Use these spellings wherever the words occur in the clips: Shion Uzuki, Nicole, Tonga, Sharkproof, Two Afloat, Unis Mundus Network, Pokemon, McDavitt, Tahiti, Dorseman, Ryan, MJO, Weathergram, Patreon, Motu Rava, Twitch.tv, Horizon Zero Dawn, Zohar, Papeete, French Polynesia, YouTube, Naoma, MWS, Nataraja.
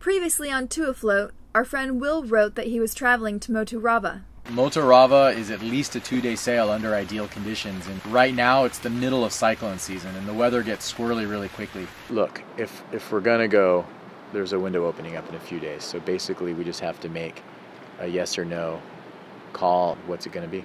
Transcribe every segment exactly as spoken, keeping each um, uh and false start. Previously on Two Afloat, our friend Will wrote that he was traveling to Motu Rava. Motu Rava is at least a two-day sail under ideal conditions, and right now it's the middle of cyclone season, and the weather gets squirrely really quickly. Look, if, if we're gonna go, there's a window opening up in a few days, so basically we just have to make a yes or no call. What's it gonna be?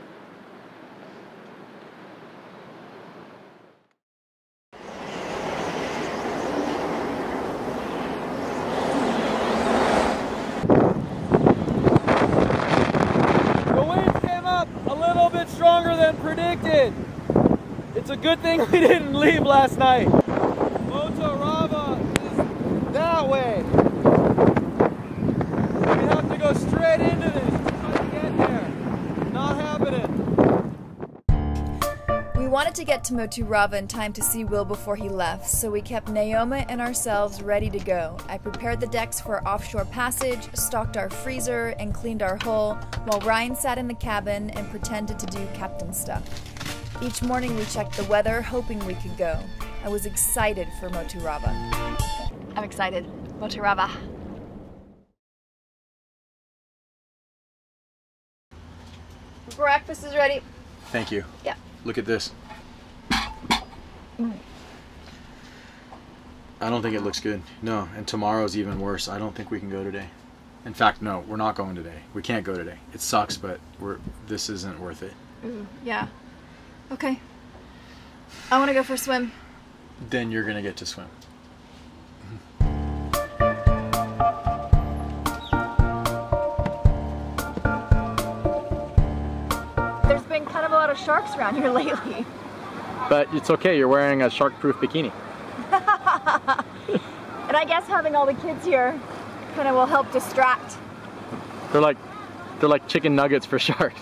It's a good thing we didn't leave last night. Motu Rava is that way. We have to go straight into this to get there. Not happening. We wanted to get to Motu Rava in time to see Will before he left, so we kept Naoma and ourselves ready to go. I prepared the decks for offshore passage, stocked our freezer, and cleaned our hull, while Ryan sat in the cabin and pretended to do captain stuff. Each morning we checked the weather, hoping we could go. I was excited for Motu Rava. I'm excited. Motu Rava. Breakfast is ready. Thank you. Yeah. Look at this. Mm. I don't think it looks good. No, and tomorrow's even worse. I don't think we can go today. In fact, no, we're not going today. We can't go today. It sucks, but we're. This isn't worth it. Ooh, yeah. Okay. I want to go for a swim. Then you're going to get to swim. There's been kind of a lot of sharks around here lately. But it's okay, you're wearing a shark-proof bikini. And I guess having all the kids here kind of will help distract. They're like, they're like chicken nuggets for sharks.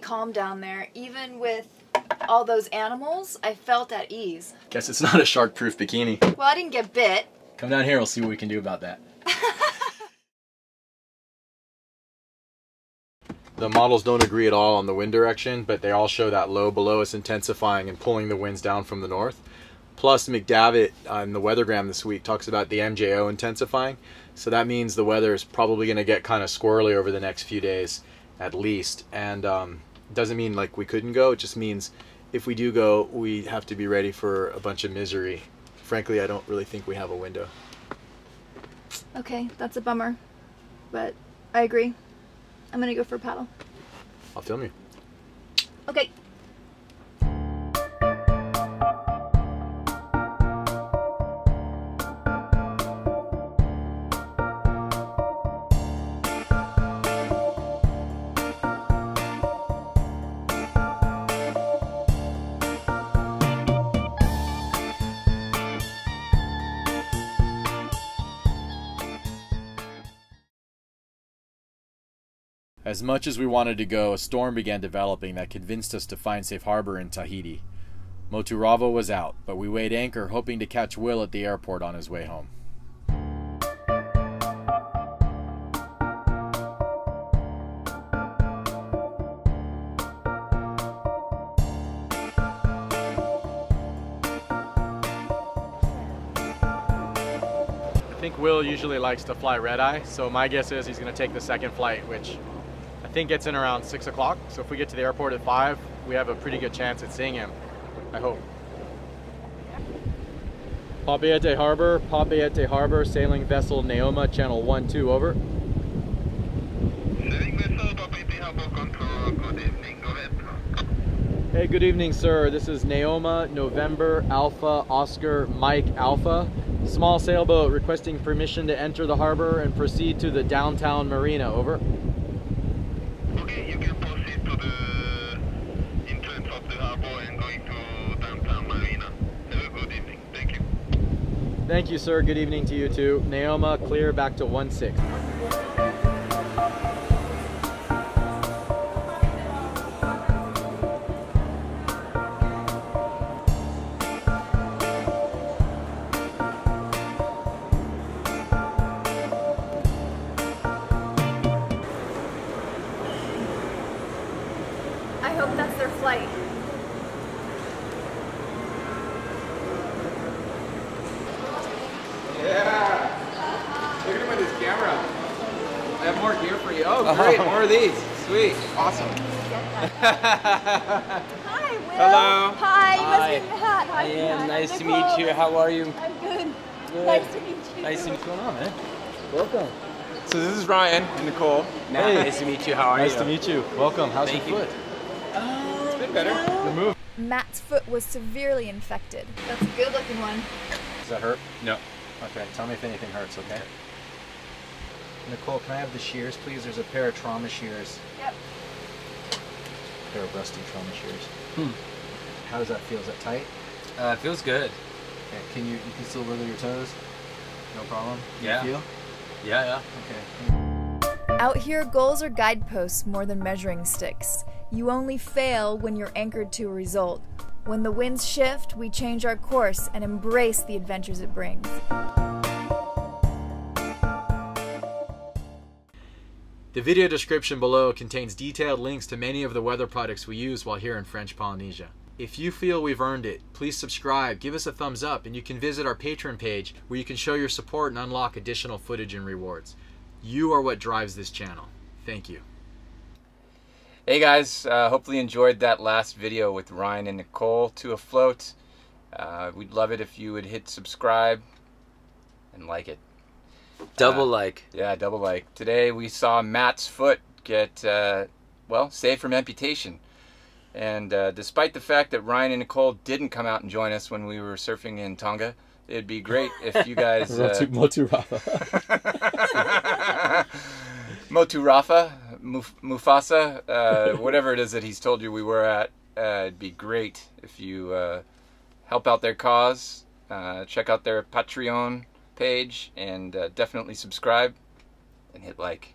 Calm down there. Even with all those animals, I felt at ease. Guess it's not a shark-proof bikini. Well, I didn't get bit. Come down here, we'll see what we can do about that. The models don't agree at all on the wind direction, but they all show that low below us intensifying and pulling the winds down from the north. Plus, McDavitt on the Weathergram this week talks about the M J O intensifying, so that means the weather is probably going to get kind of squirrely over the next few days, at least, and um, doesn't mean like we couldn't go. It just means if we do go, we have to be ready for a bunch of misery. Frankly, I don't really think we have a window. Okay, that's a bummer, but I agree. I'm gonna go for a paddle. I'll film you. Okay. As much as we wanted to go, a storm began developing that convinced us to find safe harbor in Tahiti. Motu Rava was out, but we weighed anchor hoping to catch Will at the airport on his way home. I think Will usually likes to fly red-eye, so my guess is he's going to take the second flight, which I think it's in around six o'clock, so if we get to the airport at five, we have a pretty good chance at seeing him, I hope. Papeete Harbor, Papeete Harbor, sailing vessel Naoma, channel one two, over. Sailing vessel Papeete Harbor, control, good evening, go ahead. Hey, good evening, sir. This is Naoma, November, Alpha, Oscar, Mike, Alpha. Small sailboat requesting permission to enter the harbor and proceed to the downtown marina, over. Thank you, sir. Good evening to you too. Naoma, clear back to one six. Great, more of these. Sweet. Awesome. Hi, Will. Hello. Hi, you must be in the hat. Hi, I am. Nice I'm to Nicole. meet you. How are you? I'm good. good. Nice to meet you. Nice to meet you. What's going on, man? Welcome. So this is Ryan and Nicole. Hey. Nice to meet you. How are nice you? Nice to meet you. Welcome. How's Thank your foot? Uh, it's been better. Yeah. Matt's foot was severely infected. That's a good looking one. Does that hurt? No. Okay, tell me if anything hurts, okay? okay. Nicole, can I have the shears, please? There's a pair of trauma shears. Yep. A pair of rusty trauma shears. Hmm. How does that feel? Is that tight? Uh, it feels good. Okay. Can you you can still wiggle your toes? No problem? Yeah. You feel? Yeah, yeah. Okay. Out here, goals are guideposts more than measuring sticks. You only fail when you're anchored to a result. When the winds shift, we change our course and embrace the adventures it brings. The video description below contains detailed links to many of the weather products we use while here in French Polynesia. If you feel we've earned it, please subscribe, give us a thumbs up, and you can visit our Patreon page where you can show your support and unlock additional footage and rewards. You are what drives this channel. Thank you. Hey guys, uh, hopefully you enjoyed that last video with Ryan and Nicole, Two Afloat. Uh, we'd love it if you would hit subscribe and like it. Double uh, like. Yeah, double like. Today we saw Matt's foot get, uh, well, saved from amputation. And uh, despite the fact that Ryan and Nicole didn't come out and join us when we were surfing in Tonga, it'd be great if you guys... Uh, Motu Rava. Motu Rava, Muf Mufasa, uh, whatever it is that he's told you we were at, uh, it'd be great if you uh, help out their cause, uh, check out their Patreon page, and uh, definitely subscribe and hit like.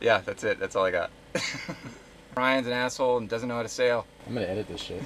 Yeah, that's it. That's all I got. Ryan's an asshole and doesn't know how to sail. I'm gonna edit this shit.